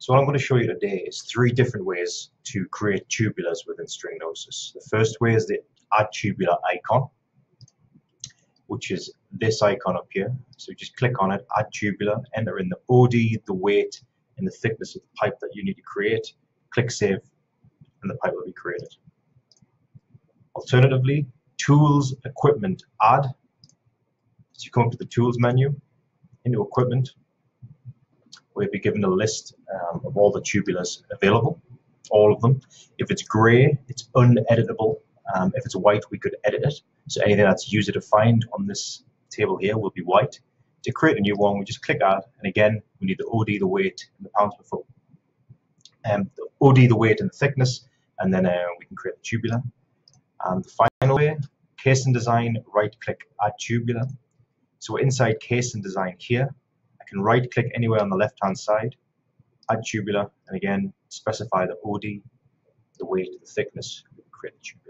So what I'm going to show you today is three different ways to create tubulars within StrinGnosis. The first way is the Add Tubular icon, which is this icon up here. So you just click on it, Add Tubular, enter in the OD, the weight, and the thickness of the pipe that you need to create. Click Save, and the pipe will be created. Alternatively, Tools, Equipment, Add. So you come up to the Tools menu, into Equipment, where you'll be given a list of all the tubulars available, all of them. If it's grey, it's uneditable. If it's white, we could edit it. So anything that's user-defined on this table here will be white. To create a new one, we just click Add, and again, we need the OD, the weight, and the pounds per foot. The OD, the weight, and the thickness, and then we can create the tubular. And the final way, Case and Design, right-click, Add Tubular. So we're inside Case and Design here. I can right-click anywhere on the left-hand side, Add Tubular, and again, specify the OD, the weight, the thickness, create the tubular.